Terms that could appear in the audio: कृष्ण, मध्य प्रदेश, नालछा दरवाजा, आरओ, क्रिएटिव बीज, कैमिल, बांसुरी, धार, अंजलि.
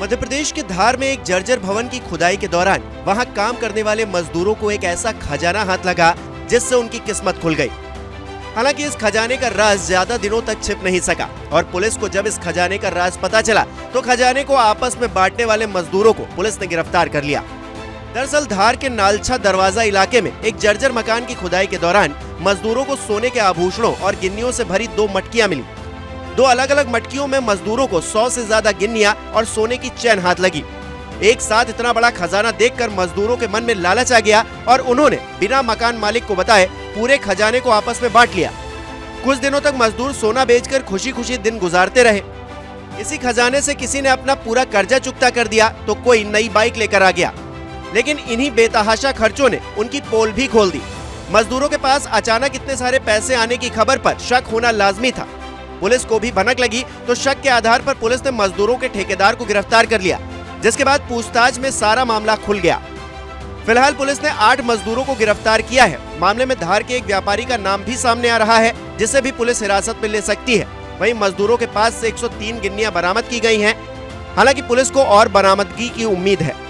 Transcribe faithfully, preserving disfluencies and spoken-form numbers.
मध्य प्रदेश के धार में एक जर्जर भवन की खुदाई के दौरान वहां काम करने वाले मजदूरों को एक ऐसा खजाना हाथ लगा जिससे उनकी किस्मत खुल गई। हालांकि इस खजाने का राज ज्यादा दिनों तक छिप नहीं सका और पुलिस को जब इस खजाने का राज पता चला तो खजाने को आपस में बांटने वाले मजदूरों को पुलिस ने गिरफ्तार कर लिया। दरअसल धार के नालछा दरवाजा इलाके में एक जर्जर मकान की खुदाई के दौरान मजदूरों को सोने के आभूषणों और गिन्नियों से भरी दो मटकियां मिली। दो अलग अलग मटकियों में मजदूरों को सौ से ज्यादा गिन्नियां और सोने की चैन हाथ लगी। एक साथ इतना बड़ा खजाना देखकर मजदूरों के मन में लालच आ गया और उन्होंने बिना मकान मालिक को बताए पूरे खजाने को आपस में बांट लिया। कुछ दिनों तक मजदूर सोना बेचकर खुशी खुशी दिन गुजारते रहे। इसी खजाने से किसी ने अपना पूरा कर्जा चुकता कर दिया तो कोई नई बाइक लेकर आ गया, लेकिन इन्हीं बेतहाशा खर्चों ने उनकी पोल भी खोल दी। मजदूरों के पास अचानक इतने सारे पैसे आने की खबर पर शक होना लाजमी था। पुलिस को भी भनक लगी तो शक के आधार पर पुलिस ने मजदूरों के ठेकेदार को गिरफ्तार कर लिया, जिसके बाद पूछताछ में सारा मामला खुल गया। फिलहाल पुलिस ने आठ मजदूरों को गिरफ्तार किया है। मामले में धार के एक व्यापारी का नाम भी सामने आ रहा है, जिसे भी पुलिस हिरासत में ले सकती है। वहीं मजदूरों के पास से एक सौ तीन गिन्नियां बरामद की गई हैं। हालांकि पुलिस को और बरामदगी की उम्मीद है।